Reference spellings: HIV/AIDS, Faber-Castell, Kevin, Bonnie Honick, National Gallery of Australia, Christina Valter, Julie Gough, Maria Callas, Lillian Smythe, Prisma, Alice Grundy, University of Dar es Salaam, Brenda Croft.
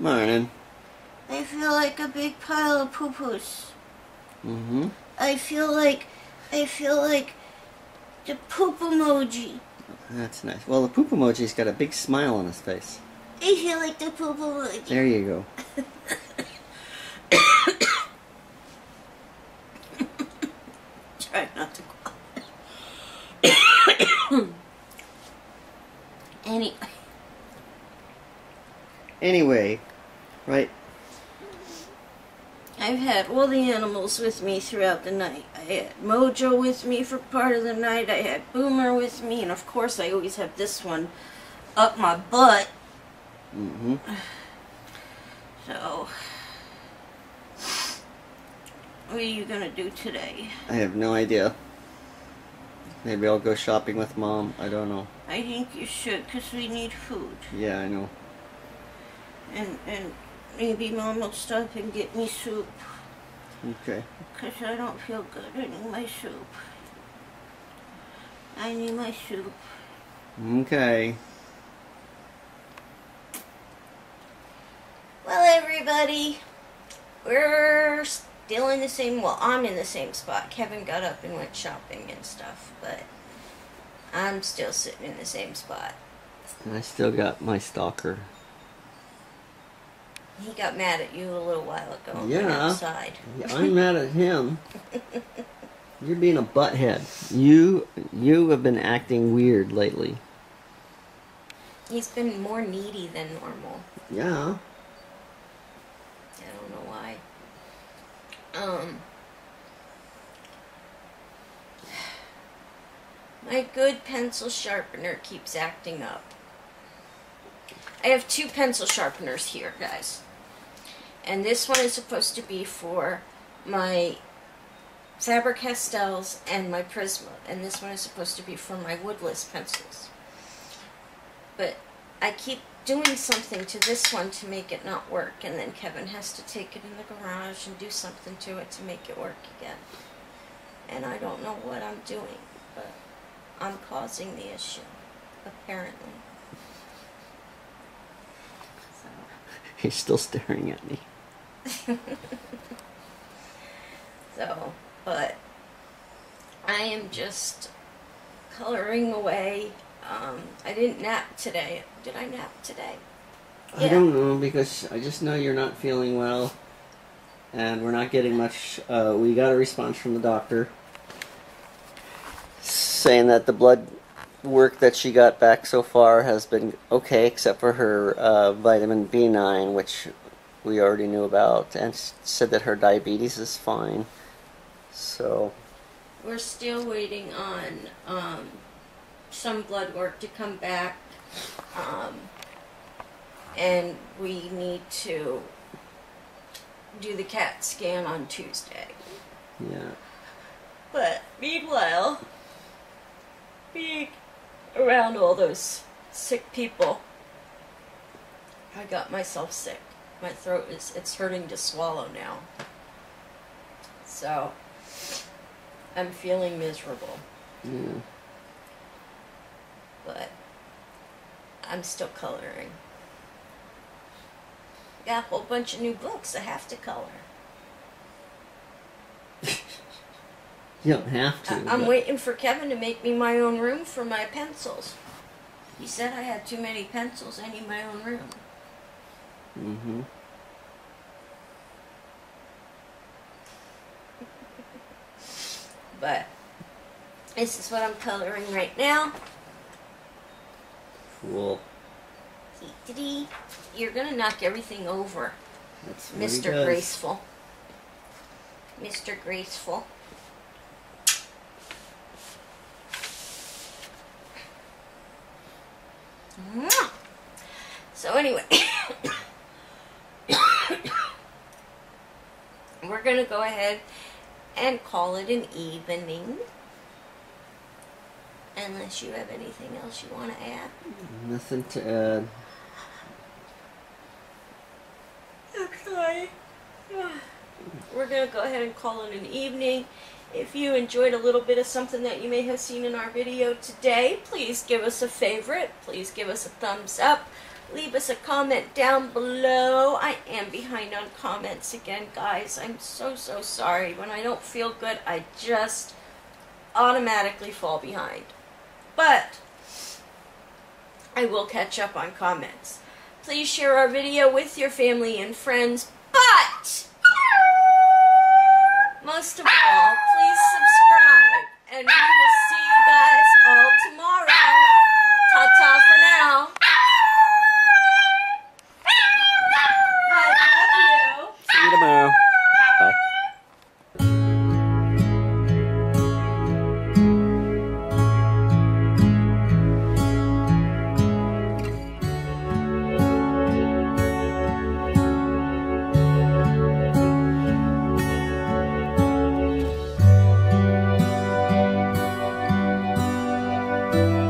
Morning. I feel like a big pile of poo-poos. Mm-hmm. I feel like the poop emoji. That's nice. Well, the poop emoji's got a big smile on his face. I feel like the poop emoji. There you go. Try not to cough. Anyway, right? I've had all the animals with me throughout the night. I had Mojo with me for part of the night. I had Boomer with me, and of course I always have this one up my butt. Mm-hmm. So, what are you gonna do today? I have no idea. Maybe I'll go shopping with Mom. I don't know. I think you should, because we need food. Yeah, I know. And maybe Mom will stop and get me soup. Okay. Because I don't feel good. I need my soup. I need my soup. Okay. Well, everybody, we're still in the same, well, I'm in the same spot. Kevin got up and went shopping and stuff, but I'm still sitting in the same spot. And I still got my stalker. He got mad at you a little while ago. Yeah, outside. I'm mad at him. You're being a butthead. You have been acting weird lately. He's been more needy than normal. Yeah. I don't know why. My good pencil sharpener keeps acting up. I have two pencil sharpeners here, guys. And this one is supposed to be for my Faber-Castells and my Prisma. And this one is supposed to be for my woodless pencils. But I keep doing something to this one to make it not work. And then Kevin has to take it in the garage and do something to it to make it work again. And I don't know what I'm doing, but I'm causing the issue, apparently. He's still staring at me. So, but I am just coloring away. I didn't nap today. Did I nap today? Yeah. I don't know, because I just know you're not feeling well, and we're not getting much. We got a response from the doctor saying that the blood work that she got back so far has been okay, except for her vitamin B9, which we already knew about, and said that her diabetes is fine. So we're still waiting on some blood work to come back, and we need to do the CAT scan on Tuesday. Yeah. But meanwhile, being around all those sick people, I got myself sick. My throat is, it's hurting to swallow now. So, I'm feeling miserable. Yeah. But, I'm still coloring. I got a whole bunch of new books. I have to color. You don't have to. I'm waiting for Kevin to make me my own room for my pencils. He said I had too many pencils. I need my own room. Mm-hmm. But this is what I'm coloring right now. Cool. You're gonna knock everything over. That's Mr. Graceful. Mr. Graceful. So anyway, we're going to go ahead and call it an evening, unless you have anything else you want to add. Nothing to add. Okay. We're going to go ahead and call it an evening. If you enjoyed a little bit of something that you may have seen in our video today, please give us a favorite. Please give us a thumbs up. Leave us a comment down below. I am behind on comments again, guys. I'm so sorry. When I don't feel good, I just automatically fall behind. But I will catch up on comments. Please share our video with your family and friends. But most of all, please subscribe. And we will see you guys all tomorrow. Ta-ta for now. I love you. See you tomorrow. Bye.